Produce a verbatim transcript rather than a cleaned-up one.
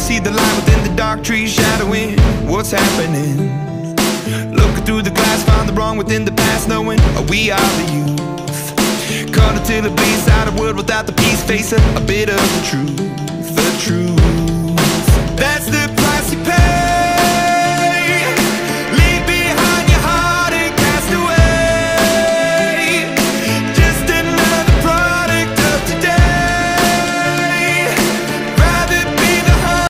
see the light within the dark trees shadowing what's happening. Looking through the glass, find the wrong within the past, knowing we are the youth. Caught until it bleeds out of wood without the peace, facing a bit of the truth, the truth.